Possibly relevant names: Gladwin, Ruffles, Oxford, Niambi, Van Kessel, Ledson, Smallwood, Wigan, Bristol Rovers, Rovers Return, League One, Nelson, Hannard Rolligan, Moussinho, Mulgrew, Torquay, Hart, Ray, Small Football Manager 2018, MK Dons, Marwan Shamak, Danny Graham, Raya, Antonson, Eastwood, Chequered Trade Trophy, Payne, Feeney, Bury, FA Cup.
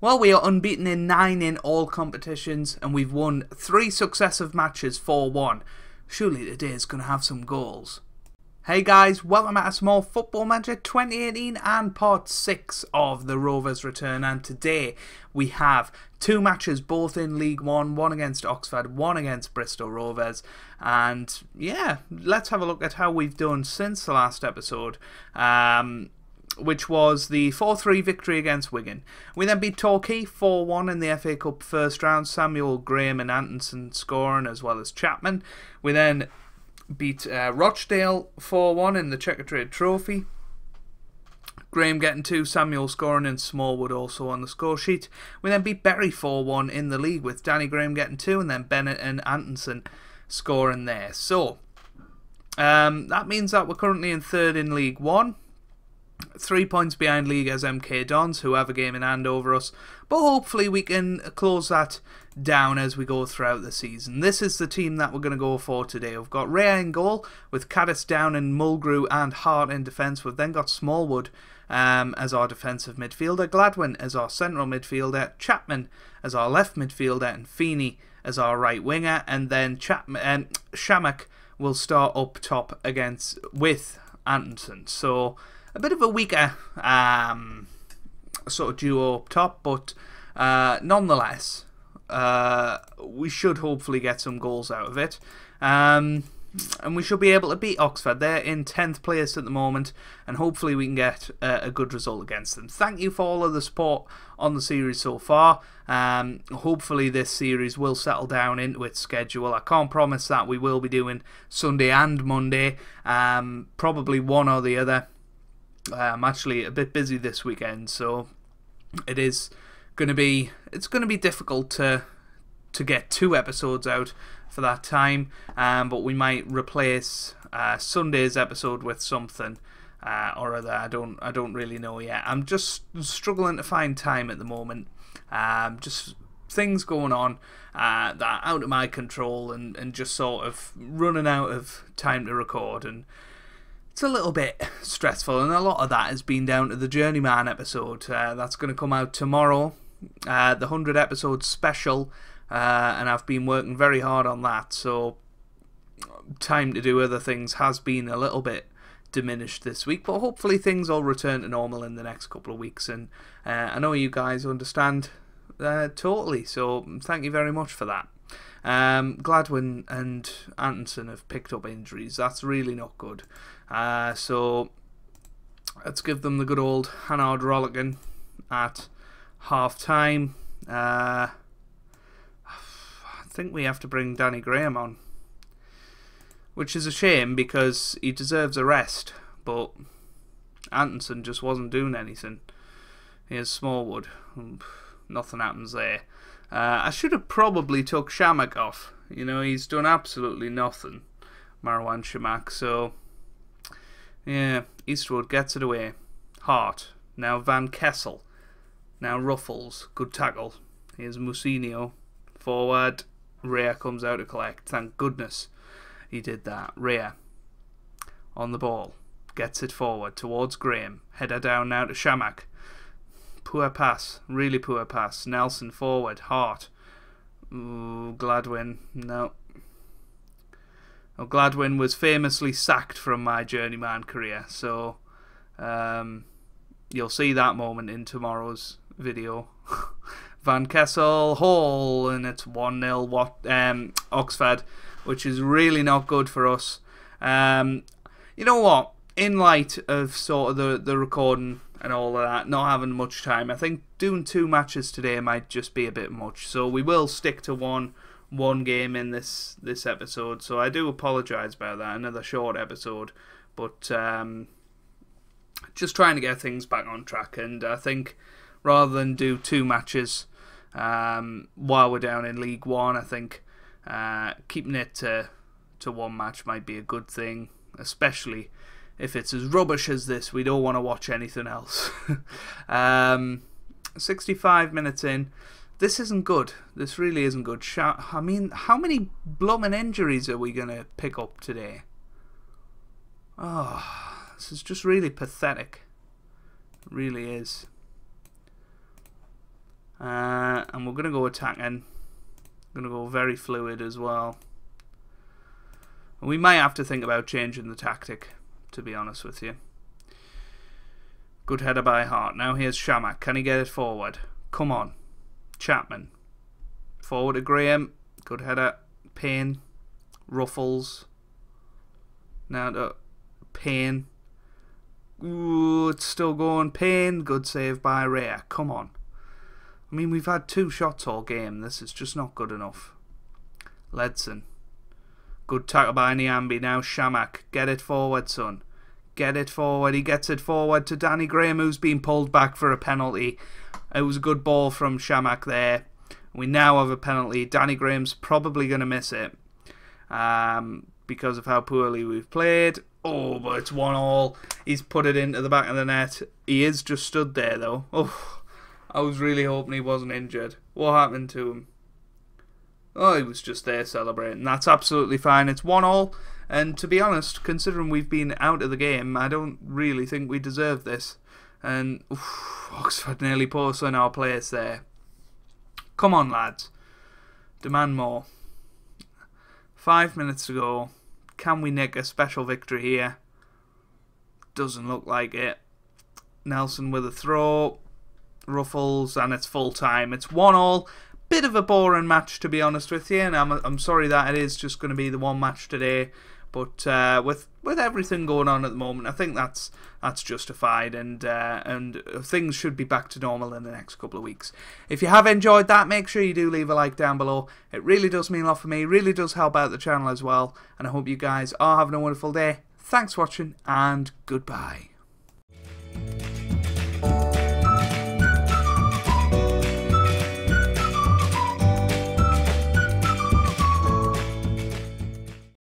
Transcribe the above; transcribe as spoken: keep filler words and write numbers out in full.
Well, we are unbeaten in nine in all competitions and we've won three successive matches four one. Surely today is going to have some goals. Hey guys, welcome back to Small Football Manager twenty eighteen and part six of the Rovers return, and today we have two matches both in League One, one against Oxford, one against Bristol Rovers, and yeah, let's have a look at how we've done since the last episode, um, which was the four three victory against Wigan. We then beat Torquay four one in the F A Cup first round, Samuel, Graham and Antonson scoring as well as Chapman. We then beat uh, Rochdale four one in the Chequered Trade Trophy. Graham getting two, Samuel scoring and Smallwood also on the score sheet. We then beat Bury four one in the league with Danny Graham getting two and then Bennett and Antonson scoring there. So, um, that means that we're currently in third in League One. Three points behind league as M K Dons, who have a game in hand over us. But hopefully we can close that down as we go throughout the season. This is the team that we're going to go for today. We've got Raya in goal with Caddis down and Mulgrew and Hart in defence. We've then got Smallwood um, as our defensive midfielder, Gladwin as our central midfielder, Chapman as our left midfielder and Feeney as our right winger. And then Chapman, um, Shamak will start up top against with Antonson. So a bit of a weaker um, sort of duo up top, but uh, nonetheless, uh, we should hopefully get some goals out of it. Um, and we should be able to beat Oxford. They're in tenth place at the moment, and hopefully we can get uh, a good result against them. Thank you for all of the support on the series so far. Um, hopefully this series will settle down into its schedule. I can't promise that we will be doing Sunday and Monday, um, probably one or the other. I'm actually a bit busy this weekend, so it is going to be it's going to be difficult to to get two episodes out for that time. Um, but we might replace uh, Sunday's episode with something uh, or other. I don't I don't really know yet. I'm just struggling to find time at the moment. Um, just things going on uh, that are out of my control, and and just sort of running out of time to record. And it's a little bit stressful, and a lot of that has been down to the Journeyman episode. Uh, that's going to come out tomorrow, uh, the one hundred episode special, uh, and I've been working very hard on that, so time to do other things has been a little bit diminished this week, but hopefully things will return to normal in the next couple of weeks, and uh, I know you guys understand uh, totally, so thank you very much for that. Um, Gladwin and Antonson have picked up injuries. That's really not good. Uh, so let's give them the good old Hannard Rolligan at half time. Uh, I think we have to bring Danny Graham on, which is a shame because he deserves a rest. But Antonson just wasn't doing anything. Here's Smallwood. Nothing happens there. Uh, I should have probably took Shamak off. You know, he's done absolutely nothing, Marwan Shamak. So, yeah, Eastwood gets it away. Hart. Now Van Kessel. Now Ruffles. Good tackle. Here's Moussinho. Forward. Ray comes out to collect. Thank goodness he did that. Ray on the ball. Gets it forward towards Graham. Header down now to Shamak. Poor pass, really poor pass. Nelson forward, Hart. Ooh, Gladwin, no. Well, Gladwin was famously sacked from my journeyman career, so um, you'll see that moment in tomorrow's video. Van Kessel, Hall, and it's one nil um, Oxford, which is really not good for us. Um, you know what? In light of sort of the, the recording and all of that, not having much time, I think doing two matches today might just be a bit much, so we will stick to one one game in this this episode. So I do apologise about that, another short episode, but um, just trying to get things back on track. And I think rather than do two matches um, while we're down in League One, I think uh, keeping it to to one match might be a good thing, especially if it's as rubbish as this. We don't want to watch anything else. um, sixty-five minutes in. This isn't good. This really isn't good. I mean, how many blooming injuries are we going to pick up today? Oh, this is just really pathetic. It really is. and we're going to go attacking. Going to go very fluid as well. And we might have to think about changing the tactic, to be honest with you. Good header by Hart. Now here's Shamak. Can he get it forward? Come on. Chapman. Forward to Graham. Good header. Payne. Ruffles. Now to Payne. Ooh, it's still going. Payne. Good save by Raya. Come on. I mean, we've had two shots all game. This is just not good enough. Ledson. Good tackle by Niambi. Now Shamak. Get it forward, son. Get it forward. He gets it forward to Danny Graham, who's been pulled back for a penalty. It was a good ball from Shamak there. We now have a penalty. Danny Graham's probably going to miss it um, because of how poorly we've played. Oh, but it's one all. He's put it into the back of the net. He is just stood there, though. Oh. I was really hoping he wasn't injured. What happened to him? Oh, he was just there celebrating. That's absolutely fine. It's one all. And to be honest, considering we've been out of the game, I don't really think we deserve this. And oof, Oxford nearly put us in our place there. Come on, lads. Demand more. Five minutes to go. Can we nick a special victory here? Doesn't look like it. Nelson with a throw. Ruffles, and it's full time. It's one all. Bit of a boring match, to be honest with you, and I'm I'm sorry that it is just going to be the one match today. But uh, with with everything going on at the moment, I think that's that's justified, and uh, and things should be back to normal in the next couple of weeks. If you have enjoyed that, make sure you do leave a like down below. It really does mean a lot for me. It really does help out the channel as well. And I hope you guys are having a wonderful day. Thanks for watching, and goodbye.